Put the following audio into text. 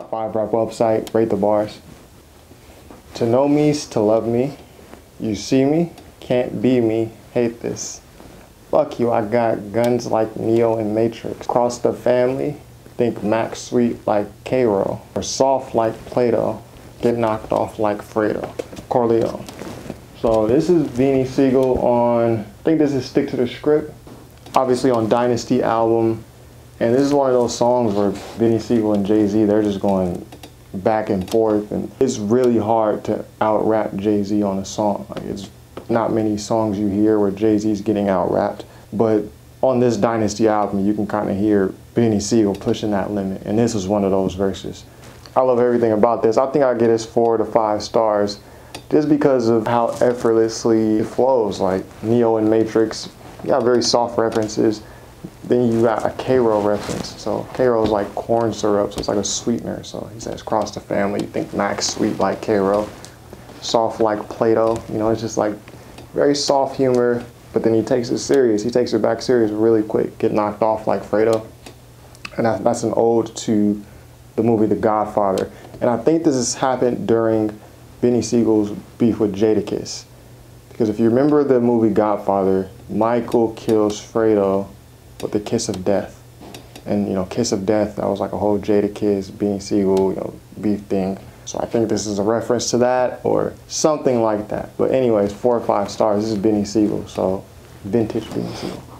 Top 5 rap website, rate the bars. To know me's to love me. You see me, can't be me, hate this. Fuck you, I got guns like Neo and Matrix. Cross the family, think Mac sweet like Karo. Or soft like Play-Doh, get knocked off like Fredo. Corleone. So this is Beanie Sigel on, I think this is Stick to the Script. Obviously on Dynasty album. And this is one of those songs where Beanie Sigel and Jay-Z, they're just going back and forth. And it's really hard to out-rap Jay-Z on a song. Like, it's not many songs you hear where Jay-Z's getting out-rapped. But on this Dynasty album, you can kind of hear Beanie Sigel pushing that limit. And this is one of those verses. I love everything about this. I think I get this 4 to 5 stars just because of how effortlessly it flows. Like Neo and Matrix, you got very soft references. Then you got a Karo reference. So Karo is like corn syrup, so it's like a sweetener. So he says, cross the family, you think Mac's sweet like Karo, soft like Play-Doh. You know, it's just like very soft humor, but then he takes it serious. He takes it back serious really quick, get knocked off like Fredo. And that's an ode to the movie The Godfather. And I think this has happened during Beanie Sigel's beef with Jadakiss. Because if you remember the movie Godfather, Michael kills Fredo with the kiss of death. And you know, kiss of death, that was like a whole Jadakiss, Beanie Sigel, you know, beef thing. So I think this is a reference to that or something like that. But anyways, 4 or 5 stars. This is Beanie Sigel, so vintage Beanie Sigel.